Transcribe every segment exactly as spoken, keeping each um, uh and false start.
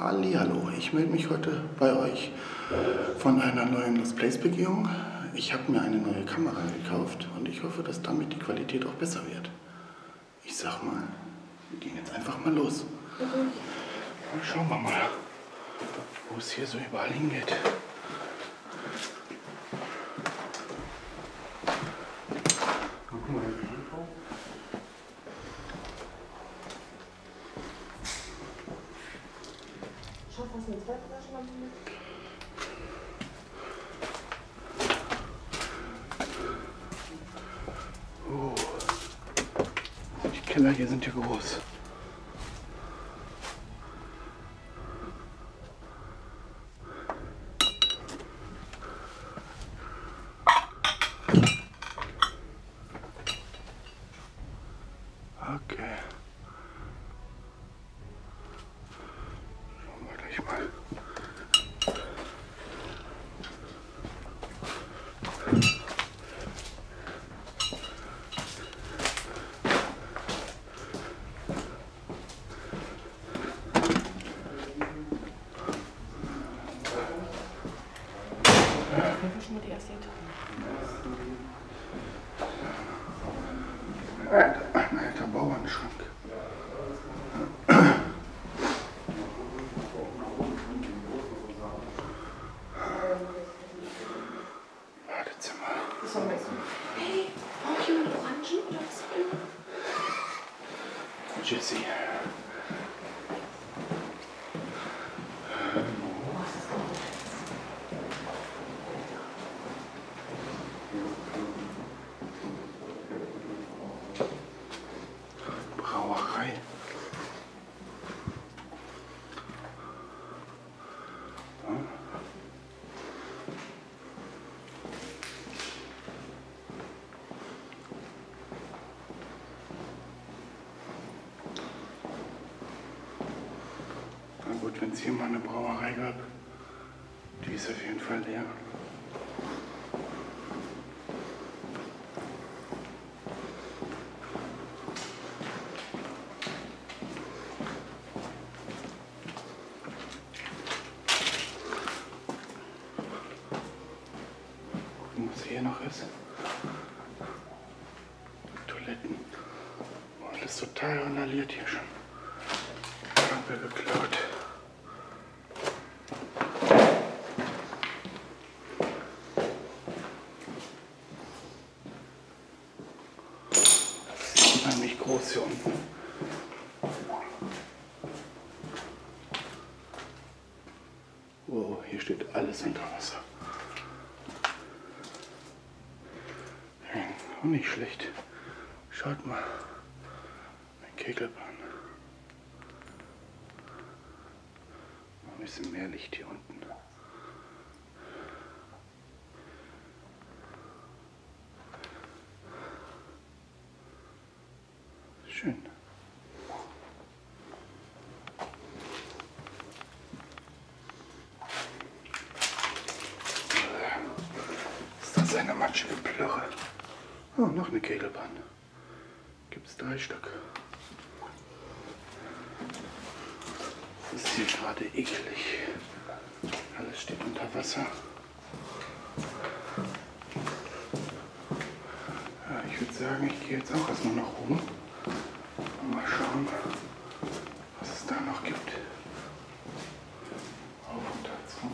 Hallihallo, ich melde mich heute bei euch von einer neuen Let's Plays Begehung. Ich habe mir eine neue Kamera gekauft und ich hoffe, dass damit die Qualität auch besser wird. Ich sag mal, wir gehen jetzt einfach mal los. Und schauen wir mal, wo es hier so überall hingeht. Oh, die Keller hier sind ja groß. Ein alter Bauernschrank. Badezimmer. Hey, brauche ich jemand Orangen oder was? Jessie. Wenn es hier mal eine Brauerei gab, die ist auf jeden Fall leer. Gucken, was hier noch ist. Toiletten. Alles total randaliert hier schon. Lampe geklaut. Nämlich groß hier unten. Wow, hier steht alles unter Wasser. Ja, auch nicht schlecht. Schaut mal. Ein Kegelbahn. Noch ein bisschen mehr Licht hier unten. Schön. Ist das eine matschige Plörre? Oh, noch eine Kegelbahn. Gibt es drei Stück. Das ist hier gerade eklig. Alles steht unter Wasser. Ja, ich würde sagen, ich gehe jetzt auch erstmal nach oben. Mal schauen, was es da noch gibt. Auf und dazu.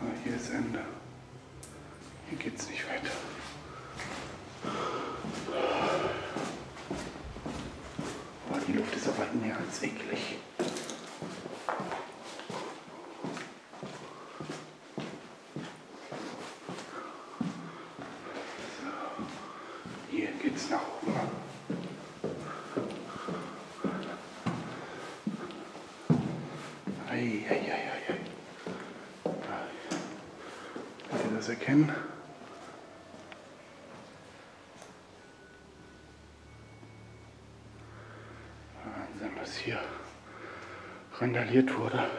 Ah, hier ist Ende. Hier geht's nicht weiter. Oh, die Luft ist aber mehr als eklig. So. Hier geht's nach oben. Erkennen. Wahnsinn, was hier randaliert wurde.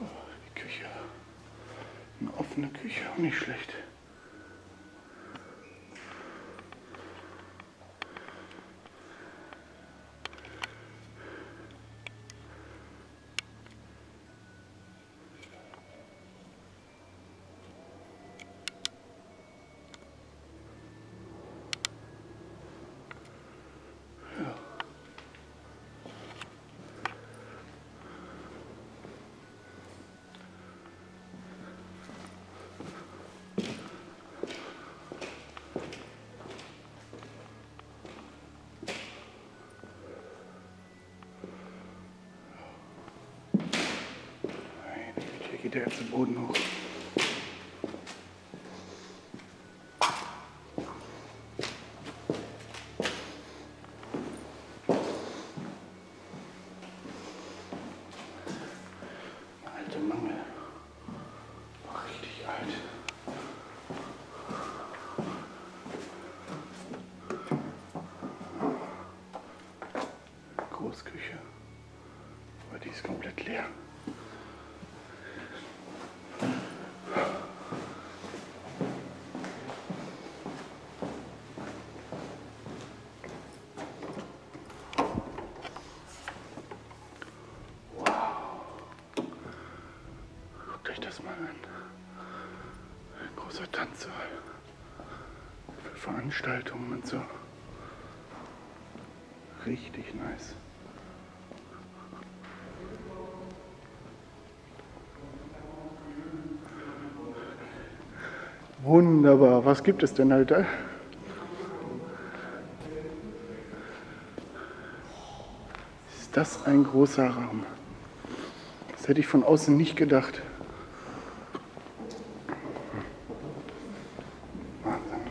Oh, die Küche. Eine offene Küche, auch nicht schlecht. auf den Boden hoch. Großküche, aber die ist komplett leer. Wow, guckt euch das mal an. Ein großer Tanzsaal für Veranstaltungen und so. Richtig nice. Wunderbar, was gibt es denn heute? Ist das ein großer Raum? Das hätte ich von außen nicht gedacht. Wahnsinn.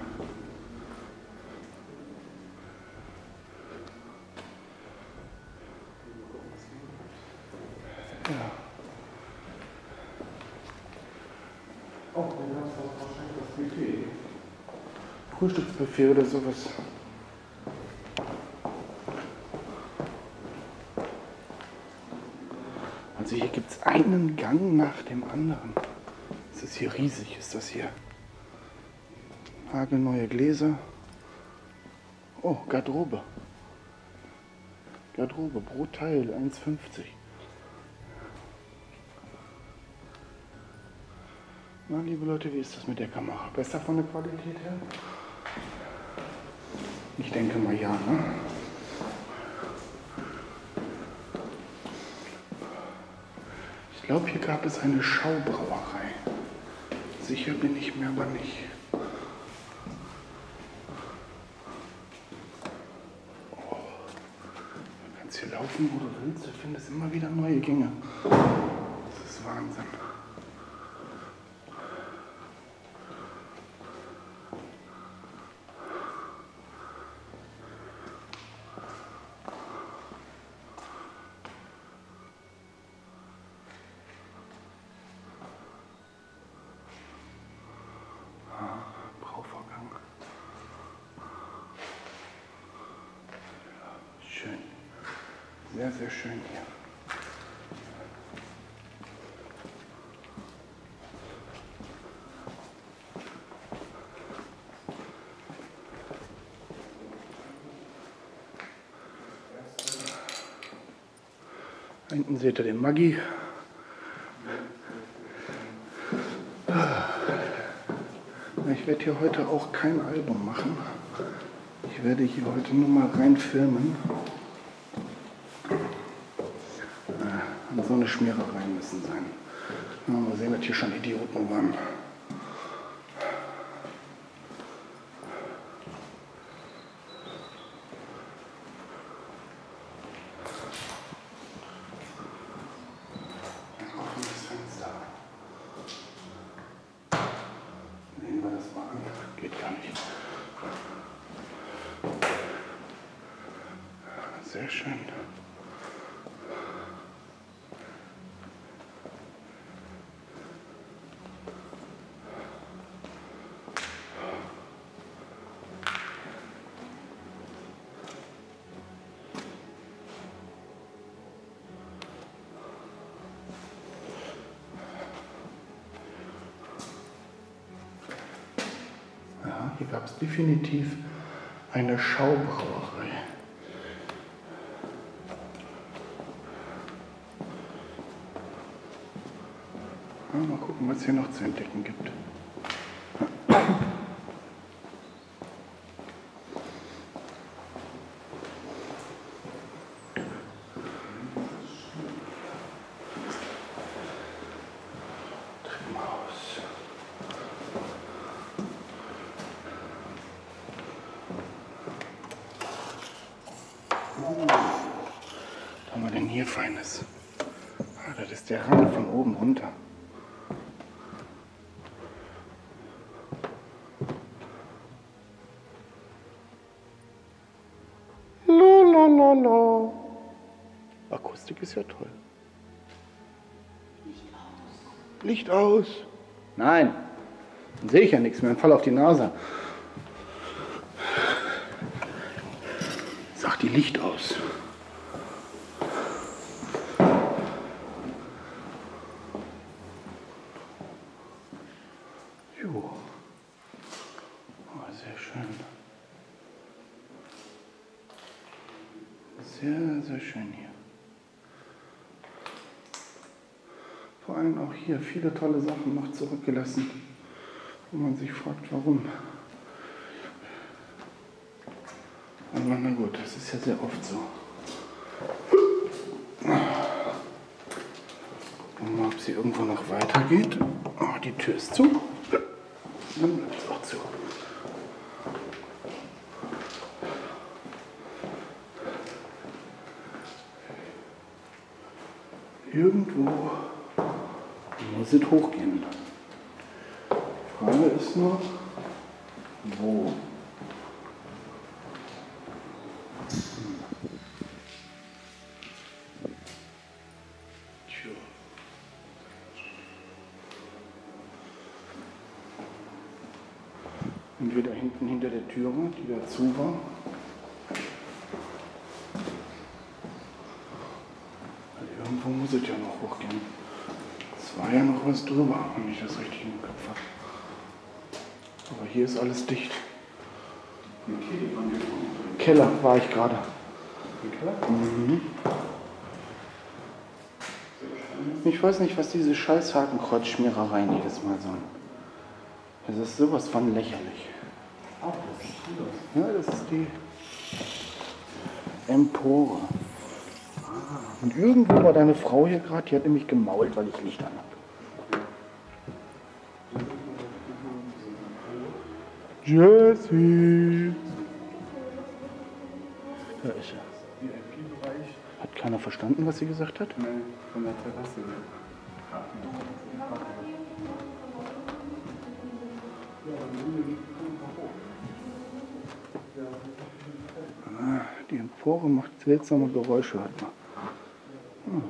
Ja. Oh, dann hast du auch wahrscheinlich das Buffet. Frühstücksbuffet oder sowas. Also hier gibt es einen Gang nach dem anderen. Das ist hier riesig, ist das hier. Hagelneue Gläser. Oh, Garderobe. Garderobe, pro Teil eins fünfzig. Na, liebe Leute, wie ist das mit der Kamera? Besser von der Qualität her? Ich denke mal ja, ne? Ich glaube, hier gab es eine Schaubrauerei. Sicher bin ich mir aber nicht. Oh. Du kannst hier laufen, wo du willst. Du findest immer wieder neue Gänge. Das ist Wahnsinn. Sehr, sehr schön hier. Da hinten seht ihr den Maggi. Ich werde hier heute auch kein Album machen. Ich werde hier heute nur mal rein filmen. So eine Schmiererei müssen sein. Ja, mal sehen, dass hier schon Idioten waren. Hier gab es definitiv eine Schaubrauerei. Ja, mal gucken, was es hier noch zu entdecken gibt. Was haben wir denn hier Feines? Ah, das ist der Rand von oben runter. no, no. Akustik ist ja toll. Licht aus. Licht aus. Nein, dann sehe ich ja nichts mehr. Ein Fall auf die Nase. Sag die Licht aus. Jo. Oh, sehr schön. Sehr, sehr schön hier. Vor allem auch hier viele tolle Sachen noch zurückgelassen, wo man sich fragt, warum. Aber na gut, das ist ja sehr oft so. Und mal, ob sie irgendwo noch weitergeht. Oh, die Tür ist zu. Dann bleibt es auch zu. Irgendwo muss es hochgehen. Die Frage ist nur, wo? Tja. Entweder hinten hinter der Tür, die da zu war. Wo muss es ja noch hochgehen? Es war ja noch was drüber, wenn ich das richtig im Kopf habe. Aber hier ist alles dicht. Im Keller war ich gerade. Im Keller? Mhm. Ich weiß nicht, was diese scheiß Hakenkreuzschmierereien jedes Mal sollen. Das ist sowas von lächerlich. Ja, das ist die Empore. Und irgendwo war deine Frau hier gerade, die hat nämlich gemault, weil ich Licht an habe. Jessie! Da ist er. Hat keiner verstanden, was sie gesagt hat? Nein, von der Terrasse. Ah, die Empore macht seltsame Geräusche, hört man. Hm.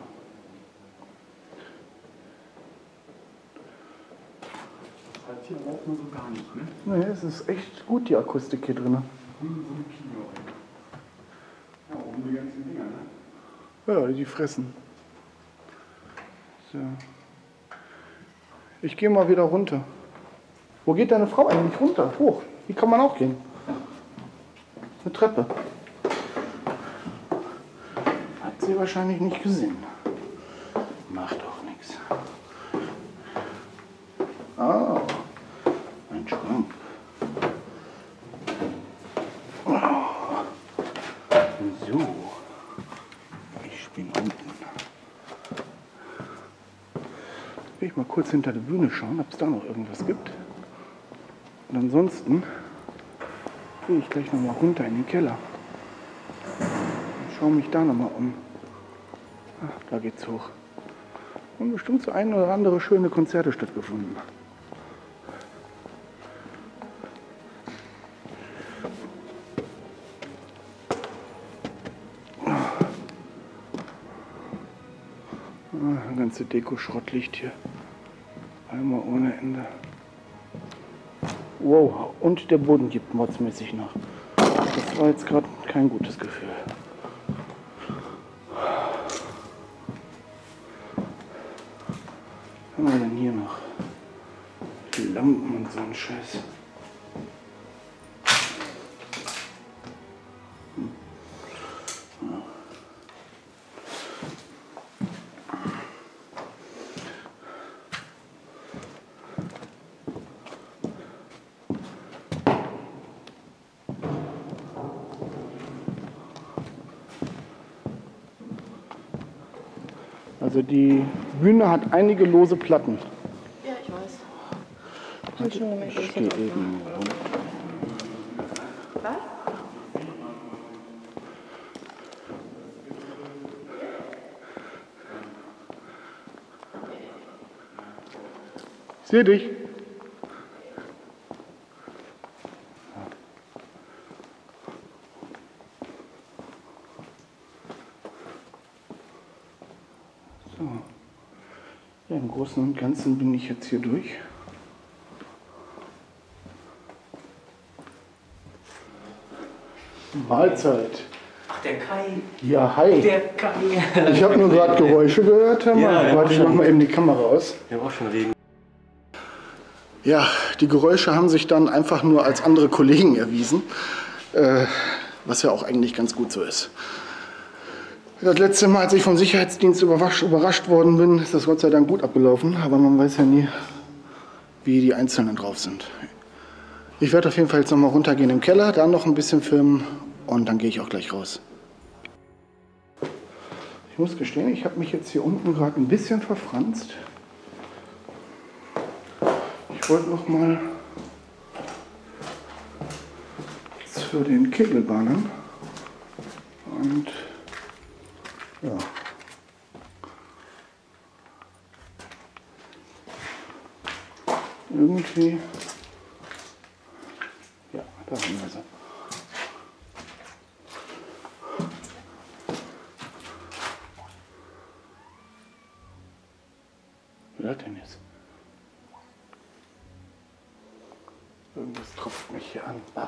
Das heißt, hier braucht man so gar nicht, ne? Naja, es ist echt gut, die Akustik hier drin. Wie so ein Kino. Ja, oben die ganzen Dinger, ne? Ja, die fressen. So. Ich gehe mal wieder runter. Wo geht deine Frau eigentlich runter? Hoch. Hier kann man auch gehen. Eine Treppe. Sie wahrscheinlich nicht gesehen. Macht doch nichts. Oh, ein Schrank. Oh. So, ich bin unten. Will ich mal kurz hinter der Bühne schauen, ob es da noch irgendwas gibt. Und ansonsten gehe ich gleich nochmal runter in den Keller. Und schaue mich da nochmal um. Ach, da geht's hoch. Und bestimmt so ein oder andere schöne Konzerte stattgefunden. Ah, ein ganze Deko-Schrottlicht hier. Einmal ohne Ende. Wow, und der Boden gibt mordsmäßig nach. Das war jetzt gerade kein gutes Gefühl. Was haben wir denn hier noch? Die Lampen und so ein Scheiß. Hm. Ja. Also die Bühne hat einige lose Platten. Ja, ich weiß. Ich, ich, ich stehe eben. Was? Seh dich. Großen und Ganzen bin ich jetzt hier durch. Mahlzeit. Ach, der Kai. Ja, hi. Der Kai. Ich habe nur gerade Geräusche gehört. Hör mal. Ja, warte, ich mach mal eben die Kamera aus. Ja, auch schon Regen. Ja, die Geräusche haben sich dann einfach nur als andere Kollegen erwiesen. Äh, was ja auch eigentlich ganz gut so ist. Das letzte Mal, als ich vom Sicherheitsdienst überrascht, überrascht worden bin, ist das Gott sei Dank gut abgelaufen. Aber man weiß ja nie, wie die Einzelnen drauf sind. Ich werde auf jeden Fall jetzt nochmal runtergehen im Keller, da noch ein bisschen filmen und dann gehe ich auch gleich raus. Ich muss gestehen, ich habe mich jetzt hier unten gerade ein bisschen verfranst. Ich wollte nochmal zu den Kegelbahnen und ja. Irgendwie. Ja, da haben wir sie. Wer hat denn jetzt? Irgendwas tropft mich hier an. Ah.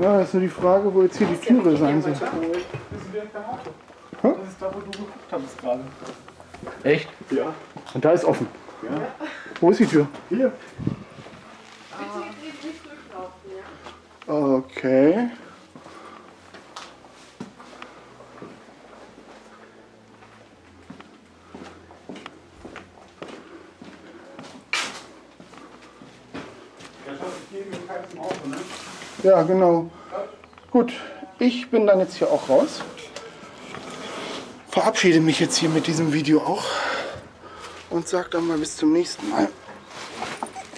Ja, das ist nur die Frage, wo jetzt hier die Türe sein soll. Das ist direkt am Auto. Das ist da, wo du geguckt hast gerade. Echt? Ja. Und da ist offen. Ja. Wo ist die Tür? Hier. Okay. Ja, genau. Gut, ich bin dann jetzt hier auch raus. Verabschiede mich jetzt hier mit diesem Video auch und sag dann mal bis zum nächsten Mal.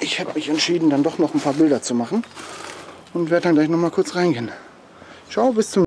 Ich habe mich entschieden, dann doch noch ein paar Bilder zu machen und werde dann gleich noch mal kurz reingehen. Ciao, bis zum nächsten Mal.